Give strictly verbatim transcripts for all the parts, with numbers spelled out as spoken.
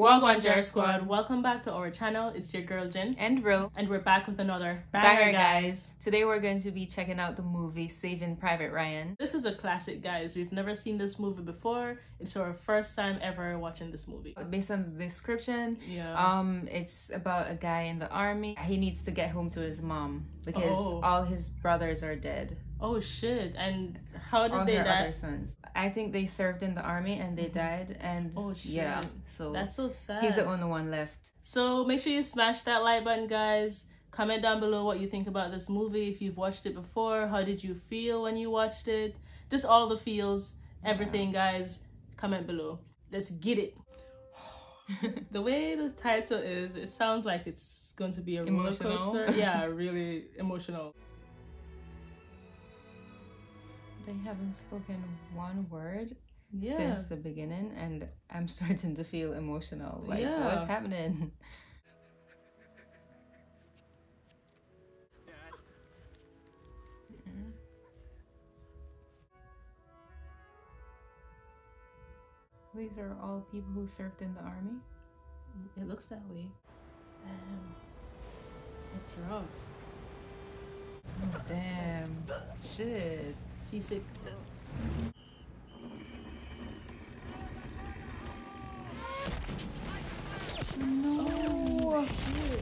Wagwan Jar Squad, welcome back to our channel. It's your girl Jin and Ro, and we're back with another banger, guys. Today we're going to be checking out the movie Saving Private Ryan. This is a classic, guys. We've never seen this movie before. It's our first time ever watching this movie. Based on the description, yeah, um, it's about a guy in the army. He needs to get home to his mom because oh. all his brothers are dead. Oh shit! And how did all they her die? Other sons. I think they served in the army and they died. And oh shit! Yeah, so that's so sad. He's the only one left. So make sure you smash that like button, guys. Comment down below what you think about this movie. If you've watched it before, how did you feel when you watched it? Just all the feels, everything, yeah. Guys. Comment below. Let's get it. The way the title is, it sounds like it's going to be a roller coaster. Yeah, really emotional. They haven't spoken one word yeah. since the beginning, and I'm starting to feel emotional. Like, yeah. what's happening? These are all people who served in the army. It looks that way. Damn. It's rough. Oh, damn. Shit. Seasick. No. Oh, shit.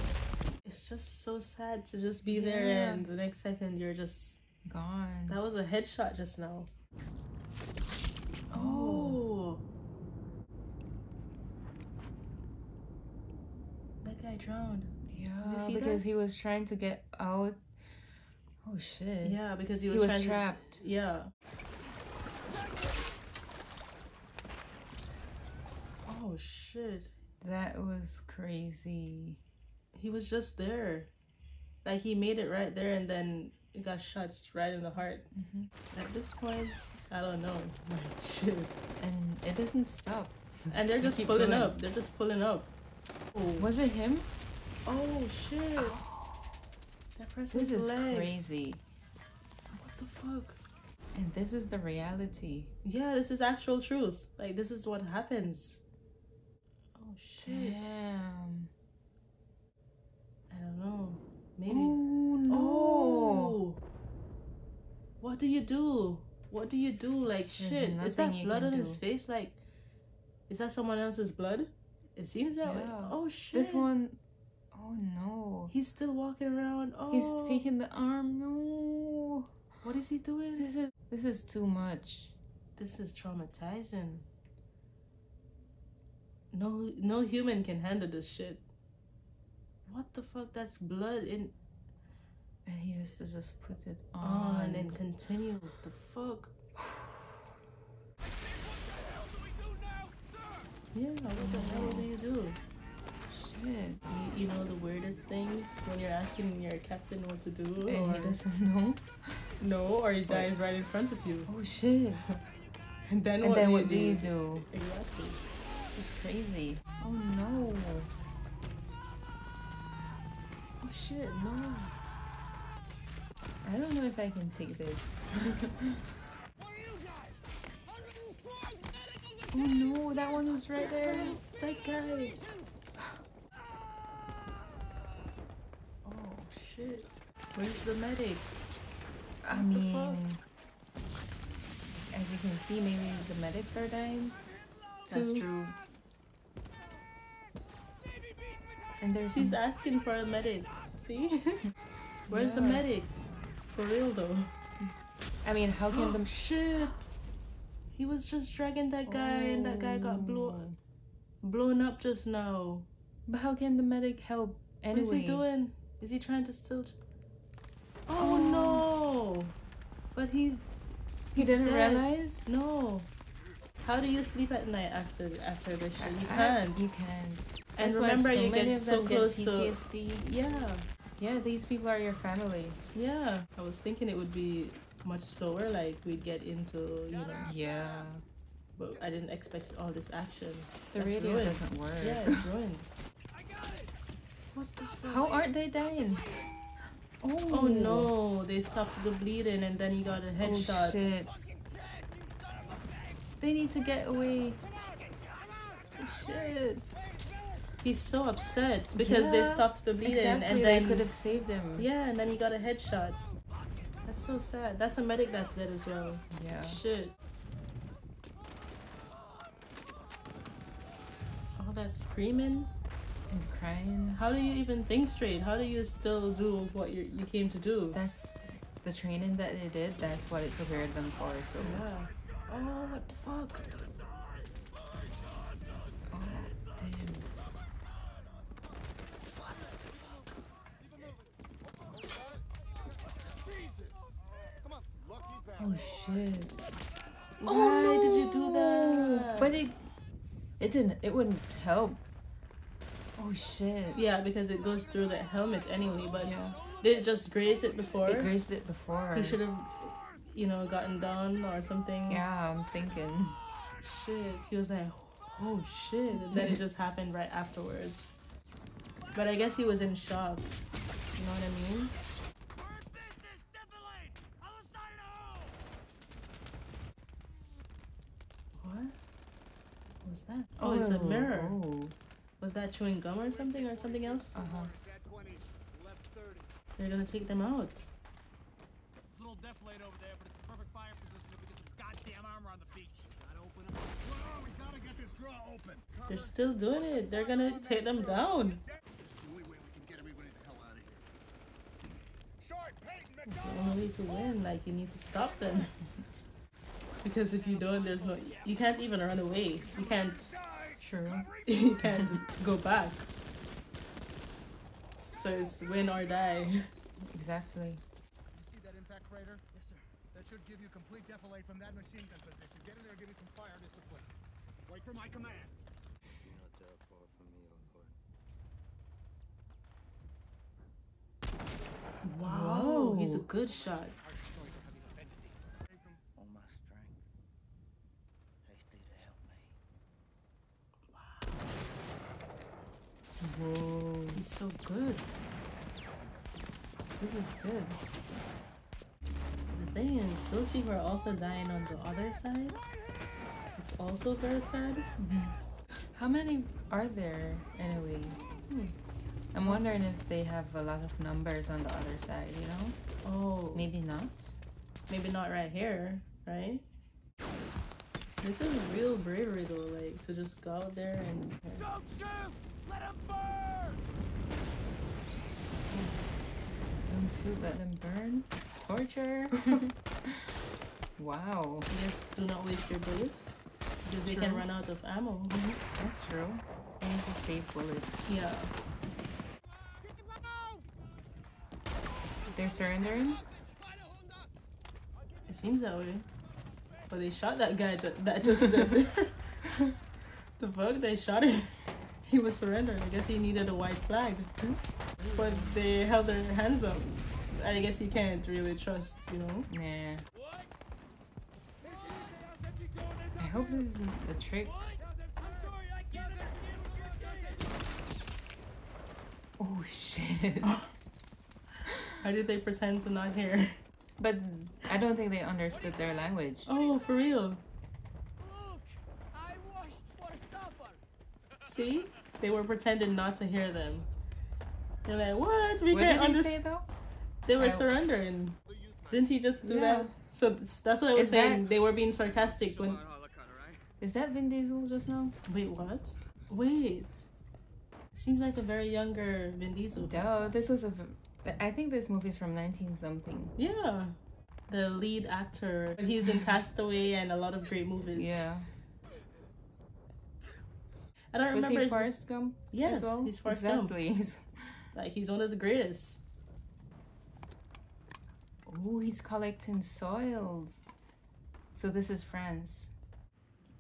It's just so sad to just be yeah. there and the next second you're just gone. That was a headshot just now. Oh. That guy drowned. Yeah. Did you see because that? He was trying to get out. Oh shit. Yeah, because he was, he was trapped. To... Yeah. Oh shit. That was crazy. He was just there. Like, he made it right there and then it got shot right in the heart. Mm-hmm. At this point, I don't know. My shit. And it doesn't stop. And they're just they pulling going. up. They're just pulling up. Oh. Was it him? Oh shit. Oh. That person's this is leg. crazy. What the fuck? And this is the reality. Yeah, this is actual truth. Like, this is what happens. Oh shit. Damn. I don't know. Maybe. Oh no. Oh. What do you do? What do you do? Like, shit. Is that blood on do. his face? Like, is that someone else's blood? It seems that yeah. way. Oh shit. This one. Oh no. He's still walking around. Oh. He's taking the arm. No. What is he doing? This is this is too much. This is traumatizing. No no human can handle this shit. What the fuck? That's blood in. And he has to just put it on, on and continue. What the fuck? Yeah, what oh. the hell do you do? Shit. You, you know the weirdest thing? When you're asking your captain what to do and or... he doesn't know? No, or he dies oh. right in front of you. Oh shit. And then and what, then do, what you do you do? Exactly. This is crazy. Oh no. Oh shit, no. I don't know if I can take this. Oh no, that one was right there. That guy. Shit. Where's the medic? I what mean, as you can see, maybe the medics are dying. That's too. true. And there's she's some... asking for a medic. See? Where's yeah. the medic? For real though. I mean, how can them? Shit! He was just dragging that guy, oh. and that guy got blown, blown up just now. But how can the medic help anyway? What is he doing? Is he trying to still? Oh, oh. no! But he's, he's he didn't dead. realize. No. How do you sleep at night after after this shit? You can't. You can't. And That's remember, so you get so close get P T S D. to. Yeah. Yeah, these people are your family. Yeah. I was thinking it would be much slower. Like, we'd get into you know. Yeah. But I didn't expect all this action. The That's radio ruined. doesn't work. Yeah, it's ruined. What the fuck? How aren't they dying? Oh. oh no, they stopped the bleeding and then he got a headshot. Oh, shit. They need to get away. Oh, shit. He's so upset because yeah, they stopped the bleeding, exactly, and then they could have saved him. Yeah, and then he got a headshot. That's so sad. That's a medic that's dead as well. Yeah. Shit. All that screaming and crying. How do you even think straight? How do you still do what you you came to do? That's the training that they did. That's what it prepared them for. So. Yeah. Oh, what the fuck. Oh shit! Why oh, no. did you do that? But it, it didn't. It wouldn't help. Oh shit! Yeah, because it goes through that helmet anyway. But yeah. Did it just graze it before? It grazed it before. He should have, you know, gotten down or something. Yeah, I'm thinking. Shit! He was like, oh shit! And then it just happened right afterwards. But I guess he was in shock. You know what I mean? What was that? Oh, oh, it's a mirror. Oh. Was that chewing gum or something or something else? Uh huh. They're gonna take them out. It's a little death laid over there, but it's the perfect fire position if we get some goddamn armor on the beach. Gotta open up the drawer. We gotta get this drawer open. They're still doing it. They're gonna take them down. It's the only way to win. Like, you need to stop them. Because if you don't, there's no, you can't even run away. You can't, true. You can't go back. So it's win or die. Exactly. You see that impact crater? Yes, sir. That should give you complete defilade from that machine gun position. Get in there and give me some fire discipline. Wait for my command. Do not dare far from me, O Lord. Wow, he's a good shot. Whoa, he's so good. This is good. The thing is, those people are also dying on the other side. It's also very sad. Mm-hmm. How many are there anyway? Hmm. I'm wondering if they have a lot of numbers on the other side, you know? Oh. Maybe not. Maybe not right here, right? This is real bravery though, like, to just go out there and... Don't shoot! Let him burn! Don't shoot, let them burn. Torture! Wow. Just do not waste your bullets. Because they can run out of ammo. Mm-hmm. That's true. You need to save bullets. Yeah. They're surrendering? It seems that way. But they shot that guy ju that just said. The fuck? They shot him. He was surrendering. I guess he needed a white flag. But they held their hands up. I guess you can't really trust, you know? Nah. I hope this isn't a trick. Oh shit. How did they pretend to not hear? But I don't think they understood their language. Oh, for real? Look, I washed for supper. See? They were pretending not to hear them. They're like, what? We what can't understand. They, they were I... surrendering. Didn't he just do yeah. that? So that's what I was Is saying. That... They were being sarcastic when. Is that Vin Diesel just now? Wait, what? Wait. Seems like a very younger Vin Diesel. Duh, this was a. I think this movie's from nineteen something. Yeah. The lead actor. He's in Castaway and a lot of great movies. Yeah. I don't was remember. He Forrest Gump? Yes, as well? He's Forrest exactly. Gump. Like, he's one of the greatest. Oh, he's collecting soils. So this is France.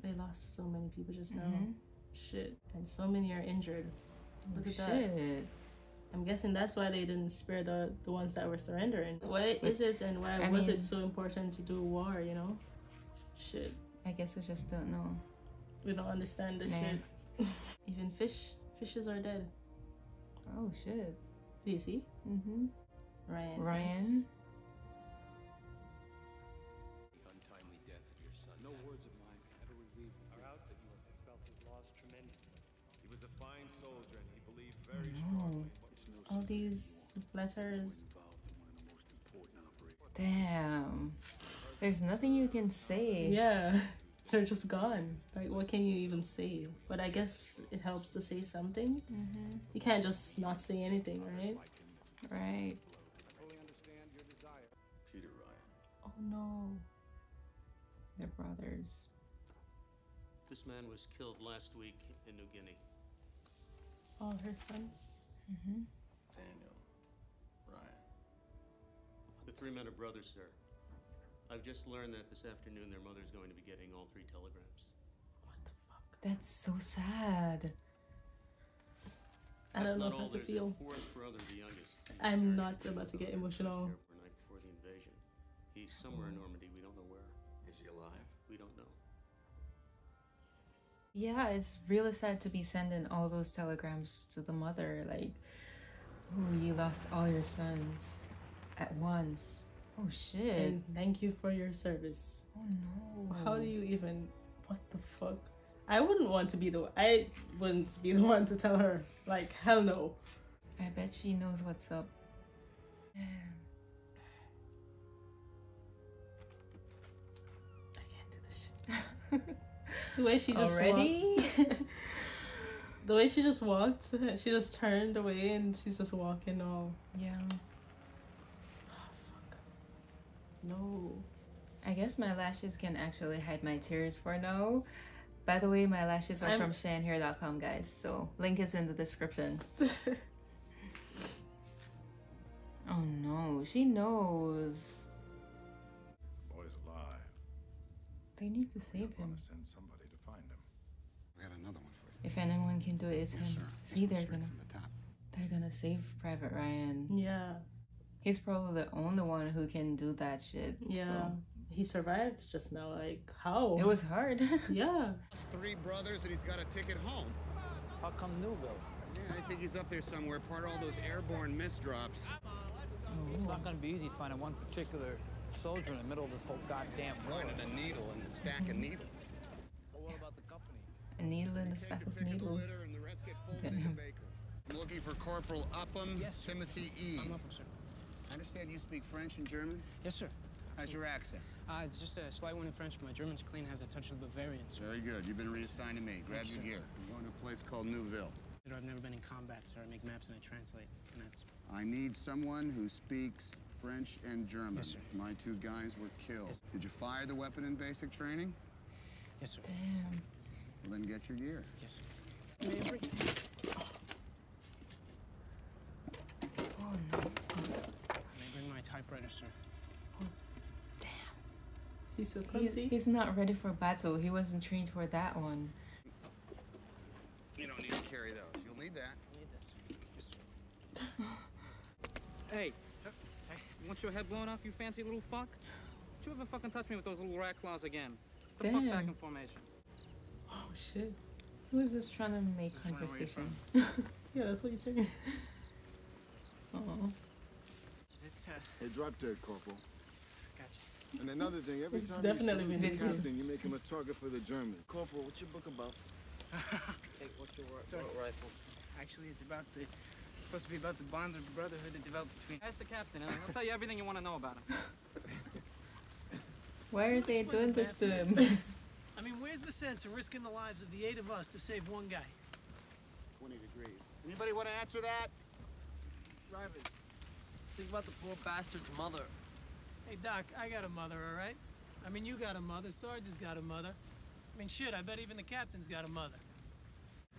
They lost so many people just now. Mm-hmm. Shit. And so many are injured. Look oh, at shit. that. I'm guessing that's why they didn't spare the, the ones that were surrendering. Why is it and why I was mean, it so important to do war, you know? Shit. I guess we just don't know. We don't understand this nah. shit. Even fish. Fishes are dead. Oh, shit. Do you see? Mm-hmm. Ryan. Ryan. The untimely death of your son. No words of mine can ever relieve the grief. Our outfit you have felt has lost tremendously. He was a fine soldier, and he believed very strongly. All these letters. Damn. There's nothing you can say. Yeah. They're just gone. Like, what can you even say? But I guess it helps to say something. Mm-hmm. You can't just not say anything, right? Right. Peter Ryan. Oh no. They're brothers. This man was killed last week in New Guinea. All her sons? Mm-hmm. Daniel. Ryan. The three men are brothers, sir. I've just learned that this afternoon their mother's going to be getting all three telegrams. What the fuck? That's so sad. I don't know how to feel. There's a fourth brother, the youngest. I'm not about to get emotional. The night before the invasion. He's somewhere in Normandy, we don't know where. Is he alive? We don't know. Yeah, it's really sad to be sending all those telegrams to the mother, like, oh, you lost all your sons at once. Oh shit. And thank you for your service. Oh no. How do you even, what the fuck? I wouldn't want to be the, I wouldn't be the one to tell her. Like, hell no. I bet she knows what's up. I can't do this shit. The way she just Already? walked. The way she just walked, she just turned away and she's just walking all. Yeah. No. I guess my lashes can actually hide my tears for now. By the way, my lashes are I'm... from Sheian Hair dot com, guys, so link is in the description. Oh no, she knows. Boy's alive. They need to save him. To send somebody to find him. We got another one for you. If anyone can do it, it's yes, him. Sir. See, they're gonna, from the top. They're gonna save Private Ryan. Yeah. He's probably the only one who can do that shit. Yeah, so. He survived just now. Like, how? It was hard. Yeah. Three brothers and he's got a ticket home. How come Neuville? Yeah, I think he's up there somewhere, part of all those airborne misdrops. Oh. It's not going to be easy finding one particular soldier in the middle of this whole goddamn world. Right, and a needle in the stack of needles. Well, what about the company? A needle in the stack of needles. I'm looking for Corporal Upham, yes, Timothy E. I'm Upham, sir. I understand you speak French and German? Yes, sir. How's your accent? Uh, it's just a slight one in French, but my German's clean, has a touch of Bavarian, sir. Very good. You've been reassigned to me. Grab your gear. I'm going to a place called Neuville. I've never been in combat, sir. I make maps and I translate, and that's... I need someone who speaks French and German. Yes, sir. My two guys were killed. Yes. Did you fire the weapon in basic training? Yes, sir. Damn. Well, then get your gear. Yes, sir. May I bring... Oh, no. Typewriter, sir. Oh, damn. He's so clumsy. He's, he's not ready for battle. He wasn't trained for that one. You don't need to carry those. You'll need that. Hey, hey, want your head blown off, you fancy little fuck? Don't you ever fucking touch me with those little rat claws again? Damn. The fuck back in formation. Oh shit. Who is this trying to make Just conversation? Yeah, that's what you're saying. Uh oh. Hey, drop dead, Corporal. Gotcha. And another thing, every it's time definitely you see the captain, you make him a target for the Germans. Corporal, what's your book about? Hey, what's your rifle? Actually, it's about the... It's supposed to be about the bonds of brotherhood that developed between... Ask the captain, and I'll tell you everything you want to know about him. Why are they doing this to him? I mean, where's the sense of risking the lives of the eight of us to save one guy? twenty degrees. Anybody want to answer that? Reiben. Think about the poor bastard's mother. Hey, Doc, I got a mother, all right? I mean, you got a mother. Sarge's got a mother. I mean, shit, I bet even the captain's got a mother.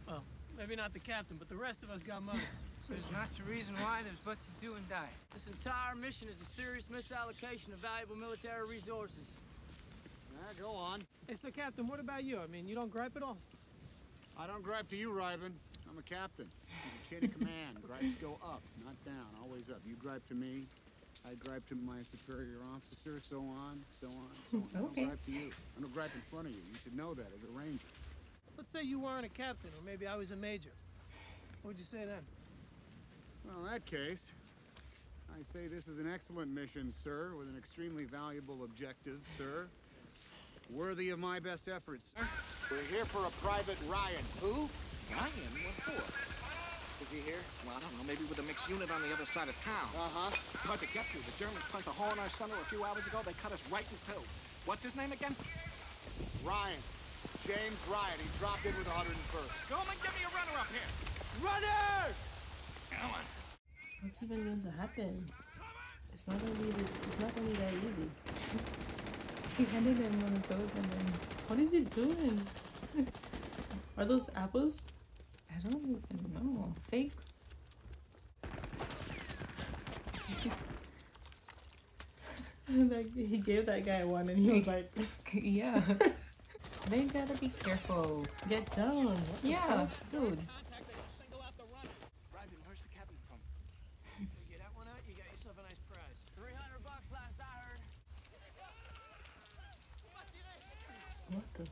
Well, maybe not the captain, but the rest of us got mothers. There's not a reason why there's but to do and die. This entire mission is a serious misallocation of valuable military resources. Nah, go on. Hey, so, Captain, what about you? I mean, you don't gripe at all? I don't gripe to you, Reiben. I'm a captain. I'm a chain of command. Gripes go up, not down, always up. You gripe to me, I gripe to my superior officer, so on, so on, so on. I don't okay. gripe to you. I don't gripe in front of you. You should know that as a ranger. Let's say you weren't a captain, or maybe I was a major. What would you say then? Well, in that case, I say this is an excellent mission, sir, with an extremely valuable objective, sir. Worthy of my best efforts, sir. We're here for a Private Ryan. Who? Ryan? What for? I don't know, maybe with a mixed unit on the other side of town. Uh-huh. It's hard to get to. The Germans punched a hole in our center a few hours ago. They cut us right in two. What's his name again? Ryan. James Ryan. He dropped in with one hundred and first. Coleman, give me a runner up here. Runner! Come on. What's even going to happen? It's not gonna be this. It's not gonna be that easy. He handed him one of those, and then what is he doing? Are those apples? I don't even know. Fakes. Like he gave that guy one, and he was like, "Yeah." They gotta be careful. Get down. Yeah, dude. What the?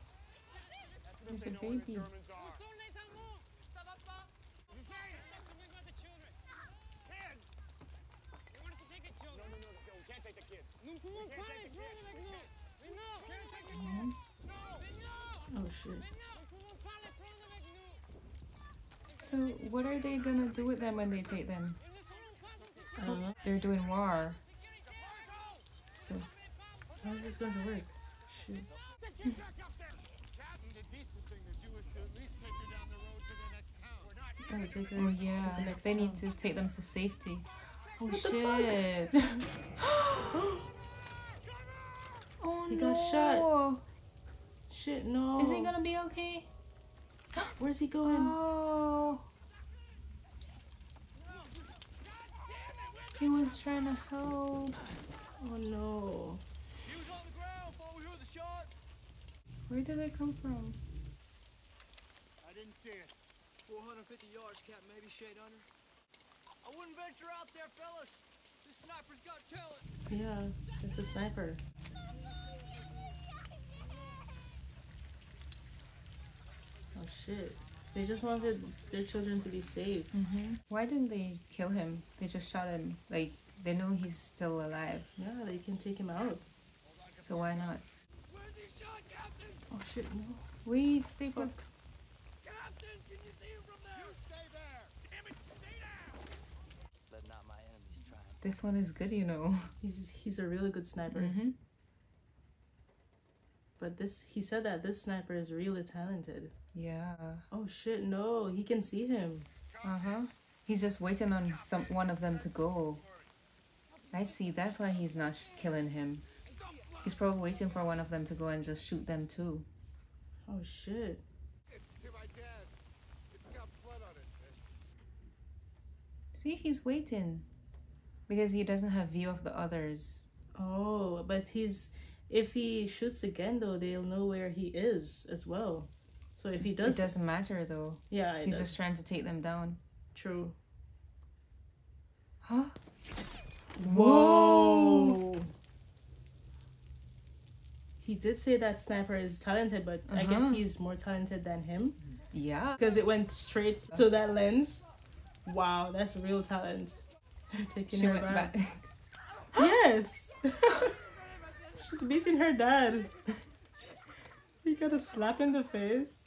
There's a baby. Oh shit. So what are they gonna do with them when they take them? Uh, they're doing war. So how is this going to work? Shit. Get back up there! Captain, the decent thing to do is to at least take her down the road to the next town. We're not here. Gotta take her oh, yeah. To the next they town. Need to take them to safety. Oh, what shit. Oh, he no. He got shot. Shit, no. Is he gonna be okay? Where's he going? Oh. He was trying to help. Oh, no. He was on the ground while we heard the shot. Where did I come from? I didn't see it. four hundred fifty yards, Cap, maybe shade under. I wouldn't venture out there, fellas. This sniper's got talent. Yeah, it's a sniper. Oh shit. They just wanted their children to be safe. Mm-hmm. Why didn't they kill him? They just shot him. Like, they know he's still alive. Yeah, they can take him out. So why not? Oh shit, no. Wait, stay back. Captain, can you see him from there? You stay there! Damn it, stay down! Let not my enemies try. This one is good, you know. He's he's a really good sniper. Mm-hmm. But this he said that this sniper is really talented. Yeah. Oh shit, no, he can see him. Uh-huh. He's just waiting on some one of them to go. I see, that's why he's not killing him. He's probably waiting for one of them to go and just shoot them too. Oh shit. It's to my dad. It's got blood on it. See, he's waiting. Because he doesn't have view of the others. Oh, but he's if he shoots again though, they'll know where he is as well. So if he does It doesn't matter though. Yeah, it He's does. Just trying to take them down. True. Huh? Whoa! Whoa. He did say that sniper is talented, but uh-huh. I guess he's more talented than him. Yeah. Because it went straight to that lens. Wow, that's real talent. They're taking she her back. back. Yes! She's beating her dad. She got a slap in the face.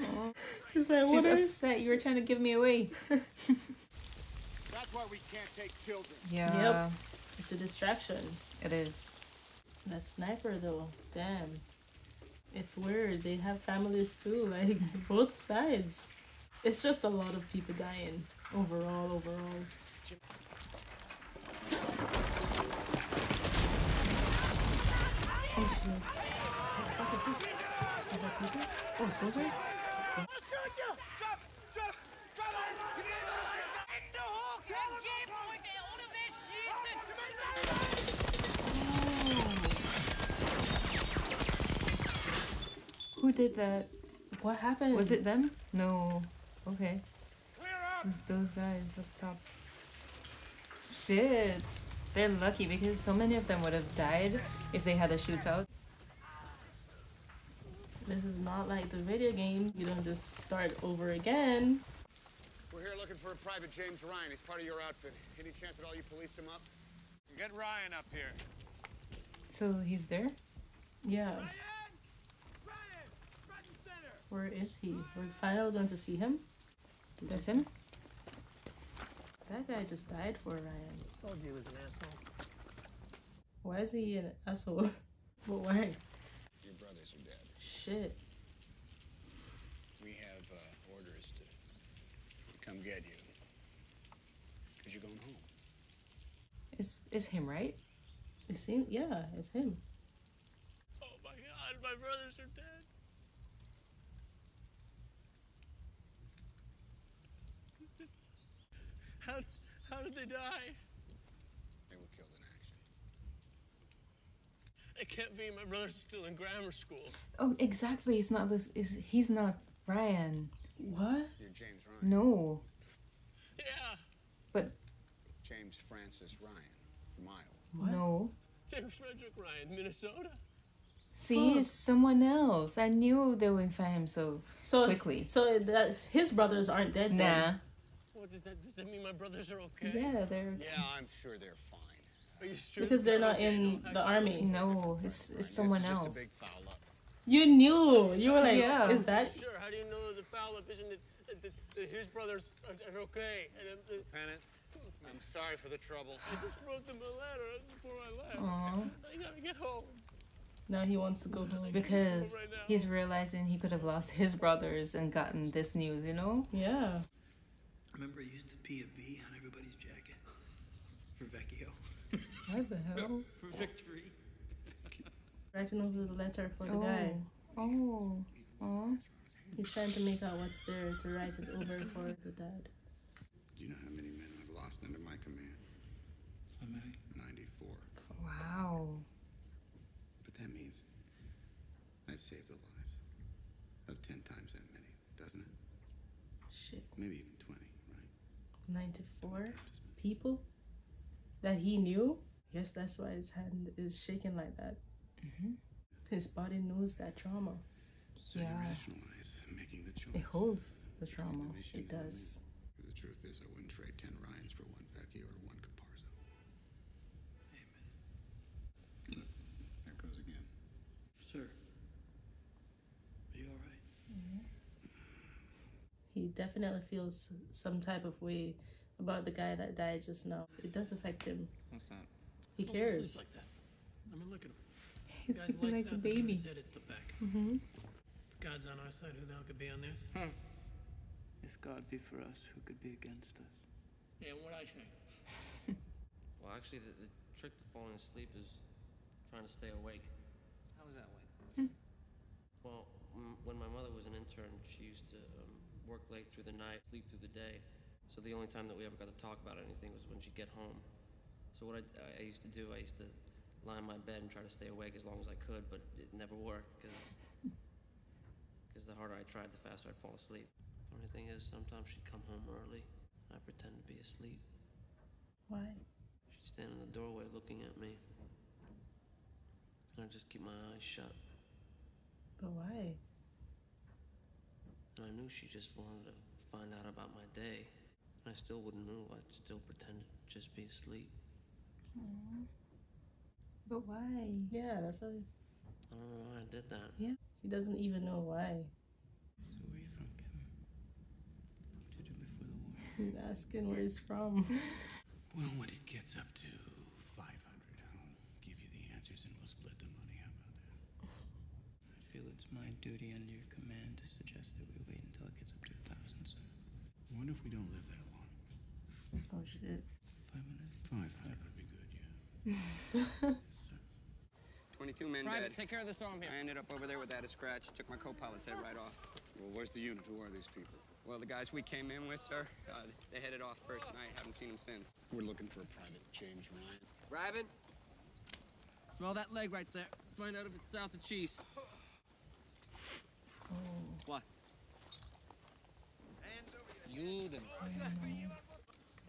Oh. She's like, what She's are upset. You were trying to give me away. That's why we can't take children. Yeah. Yep. It's a distraction. It is. That sniper though, damn. It's weird, they have families too, like both sides. It's just a lot of people dying, overall, overall. Oh shit. What the fuck is this? Is that people? Oh, soldiers? I'll shoot you! Drop! Drop! Drop! It's the whole game with the only machine! Who did that? What happened? Was it them? No. Okay. Clear up. It was those guys up top. Shit. They're lucky because so many of them would have died if they had a shootout. This is not like the video game. You don't just start over again. We're here looking for a private James Ryan. He's part of your outfit. Any chance at all you policed him up? Get Ryan up here. So he's there? Yeah. Ryan! Where is he? We're finally going to see him. That's him? That guy just died for Ryan. Told you he was an asshole. Why is he an asshole? But why? Your brothers are dead. Shit. We have uh, orders to, to come get you. Because you're going home. It's, it's him, right? It seems, yeah, it's him. Oh my god, my brothers are dead. How, how did they die? They were killed in action. It can't be. My brother's still in grammar school. Oh, exactly. It's not this. Is he's not Ryan? What? You're James Ryan. No. Yeah. But James Francis Ryan, Mile. What? No. James Frederick Ryan, Minnesota. See, huh. It's someone else. I knew they wouldn't find him so, so quickly. So that his brothers aren't dead. Nah. Then. What does that, does that mean my brothers are okay? Yeah, they're... Yeah, I'm sure they're fine. Are you sure? Because they're not in the army. No, it's, it's someone else. Just a big foul up. You knew! You were like, yeah. Is that... Sure, how do you know the foul up isn't that, that, that his brothers are, are okay? And, uh, Lieutenant, I'm sorry for the trouble. I just wrote them a letter before I left. Aww. I gotta get home. Now he wants to go home. Because right he's realizing he could have lost his brothers and gotten this news, you know? Yeah. Remember, I used to pee a V on everybody's jacket for Vecchio. What the hell? No, for victory. Writing over the letter for oh. the guy. Oh. Oh. He's trying to make out what's there to write it over for the dad. Do you know how many men I've lost under my command? How many? ninety-four. Wow. But that means I've saved the lives of ten times that many, doesn't it? Shit. Maybe even twenty. ninety-four people that he knew. I guess that's why his hand is shaking like that. Mm-hmm. His body knows that trauma. So yeah. You rationalize making the choice. It holds the trauma. The it does. The truth is, I wouldn't trade ten Ryans for one Vecchio or one Caparzo. Amen. Look, there goes again. Sir, are you all right? Mm-hmm. He definitely feels some type of way about the guy that died just now. It does affect him. What's that? He cares. Like that. I mean, look at him. He's guy's like a baby. Head, it's the back. Mm-hmm. If God's on our side, who the hell could be on theirs? Hmm. If God be for us, who could be against us? Yeah, what I say. Well, actually, the, the trick to falling asleep is trying to stay awake. How is that way? Hmm. Well, m when my mother was an intern, she used to... Um, work late through the night, sleep through the day. So the only time that we ever got to talk about anything was when she'd get home. So what I, I used to do, I used to lie in my bed and try to stay awake as long as I could, but it never worked, because the harder I tried, the faster I'd fall asleep. The only thing is, sometimes she'd come home early, and I'd pretend to be asleep. Why? She'd stand in the doorway looking at me, and I'd just keep my eyes shut. But why? And I knew she just wanted to find out about my day. And I still wouldn't move. I'd still pretend to just be asleep. Aww. But why? Yeah, that's what... I don't know why I did that. Yeah. He doesn't even know why. So where are you from, Kevin? What did you do before the war? He's asking where he's from. Well, when it gets up to five hundred, I'll give you the answers and we'll split the money. How about that? I feel it's my duty under your command to suggest that we wait until it gets up to a thousand, sir. I wonder if we don't live that long. Oh, shit. Five minutes? Five hundred would be good, yeah. Sir. twenty-two men Private, dead. Take care of this arm here. I ended up over there with that a scratch. Took my co-pilot's head right off. Well, where's the unit? Who are these people? Well, the guys we came in with, sir, uh, they headed off first night. Haven't seen them since. We're looking for a private James Ryan. Reiben? Smell that leg right there. Find out if it's south of Cheese. Oh. What? You them.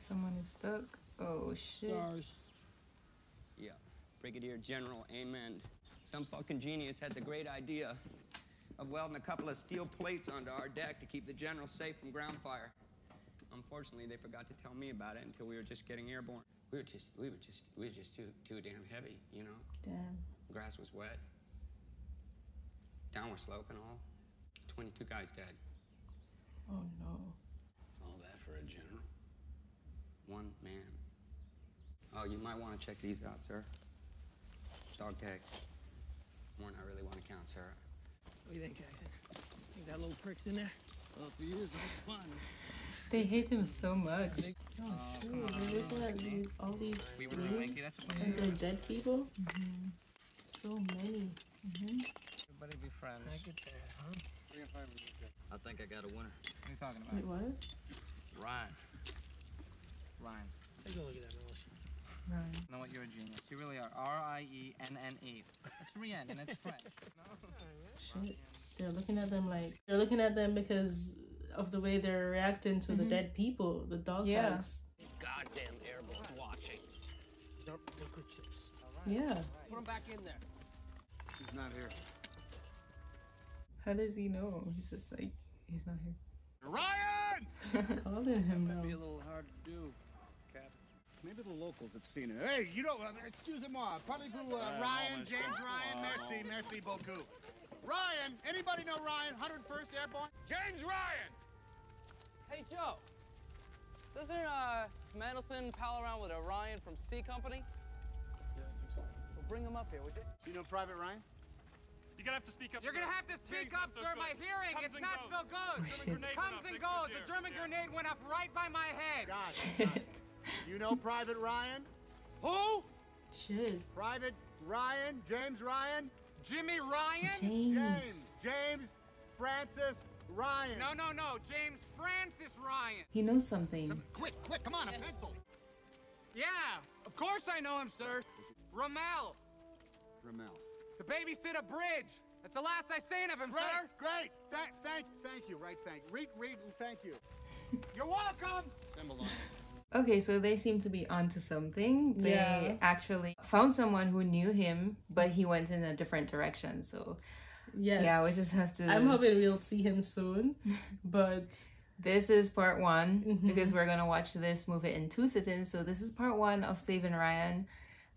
Someone is stuck. Oh shit. Stars. Yeah. Brigadier General Amen. Some fucking genius had the great idea of welding a couple of steel plates onto our deck to keep the general safe from ground fire. Unfortunately, they forgot to tell me about it until we were just getting airborne. We were just, we were just, we were just too, too damn heavy, you know. Damn. Grass was wet. Downward slope and all. twenty-two guys dead. Oh, no. All that for a general? one man. Oh, you might want to check these out, sir. Dog tag. More than I really want to count, sir. What do you think, Jackson? Think that little prick's in there? Well, if he is, that's fun. They hate him so much. Oh, oh come on. Look at all these we names and the dead people. Mm-hmm. So many. Mm-hmm. Everybody be friends. I get that, huh? I think I got a winner. What are you talking about? Wait, what? Ryan. Ryan. Take a look at that relation. Ryan. You know what? You're a genius. You really are. R I E N N E. It's Rien and it's French. No. Shit. They're looking at them like... They're looking at them because of the way they're reacting to mm-hmm. the dead people. The dog yeah. tags. Goddamn airboat's watching. Dump microchips. Right. Yeah. Right. Put him back in there. He's not here. How does he know? He's just like, he's not here. Ryan! He's calling him now. That might be a little hard to do, Captain. Maybe the locals have seen it. Hey, you know, excuse him all. Probably who, uh, Ryan, James Ryan, merci, merci beaucoup. Ryan, anybody know Ryan? one hundred first Airborne? James Ryan! Hey, Joe. Doesn't, uh, Mandelson pal around with a Ryan from C Company? Yeah, I think so. Well, bring him up here, would you? You know Private Ryan? You're gonna have to speak up. You're sir. gonna have to speak Things up, so sir. Good. My hearing Comes it's not goes. so good. Comes and goes. The German yeah. grenade went up right by my head. God. God. You know Private Ryan? Who? Shit. Private Ryan, James Ryan, Jimmy Ryan, James, James, James Francis Ryan. No, no, no, James Francis Ryan. He knows something. Some, quick, quick, come on, yes. a pencil. Yeah, of course I know him, sir. Ramel. Ramel. To babysit a bridge. That's the last I seen of him, great, sir. Great. Th thank, thank you. Right. Thank. Read, read, and thank you. You're welcome. Symbol. Okay, so they seem to be onto something. They yeah. actually found someone who knew him, but he went in a different direction. So yes. yeah, we just have to. I'm hoping we'll see him soon, but. This is part one mm-hmm. because we're gonna watch this movie in two sittings. So this is part one of Saving Ryan,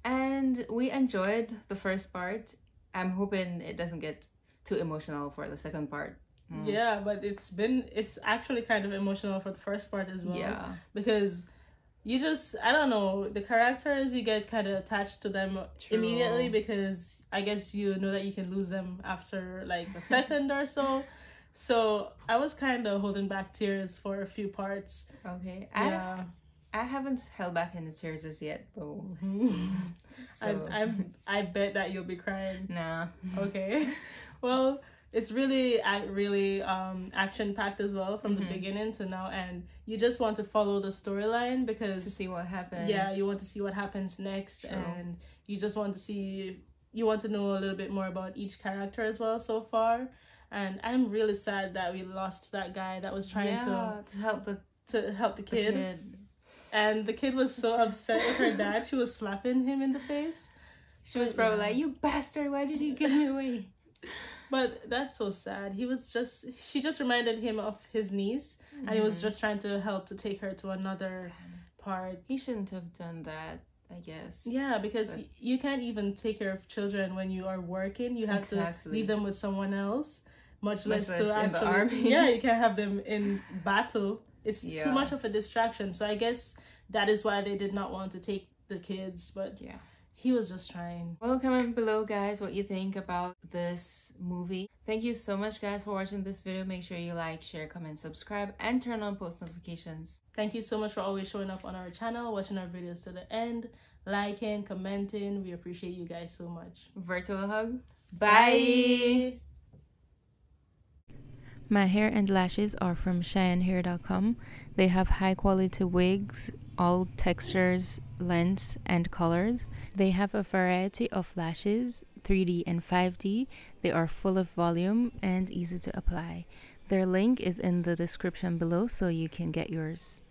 and we enjoyed the first part. I'm hoping it doesn't get too emotional for the second part. Mm. Yeah, but it's been, it's actually kind of emotional for the first part as well. Yeah. Because you just, I don't know, the characters, you get kind of attached to them True. immediately because I guess you know that you can lose them after like a second or so. So I was kind of holding back tears for a few parts. Okay. Yeah. I, I haven't held back any tears as yet, though. Mm-hmm. So. I, I'm, I bet that you'll be crying. Nah. Okay. Well, it's really, really um, action-packed as well from mm-hmm. the beginning to now, and you just want to follow the storyline because... To see what happens. Yeah, you want to see what happens next, True. and you just want to see... You want to know a little bit more about each character as well so far, and I'm really sad that we lost that guy that was trying yeah, to... to help the... To help the kid. The kid. And the kid was so upset with her dad, she was slapping him in the face. She was probably yeah. like, you bastard, why did you give me away? But that's so sad. He was just, she just reminded him of his niece mm-hmm. and he was just trying to help to take her to another part. He shouldn't have done that, I guess. Yeah, because but... you can't even take care of children when you are working. You have exactly. to leave them with someone else, much, much less, less to in actually, the army. Yeah, you can't have them in battle. It's yeah. too much of a distraction. So I guess that is why they did not want to take the kids, but yeah. he was just trying. Well, comment below, guys, what you think about this movie. Thank you so much, guys, for watching this video. Make sure you like, share, comment, subscribe, and turn on post notifications. Thank you so much for always showing up on our channel, watching our videos to the end, liking, commenting. We appreciate you guys so much. Virtual hug. Bye! Bye. My hair and lashes are from Sheian Hair dot com. They have high-quality wigs, all textures, lengths, and colors. They have a variety of lashes, three D and five D. They are full of volume and easy to apply. Their link is in the description below so you can get yours.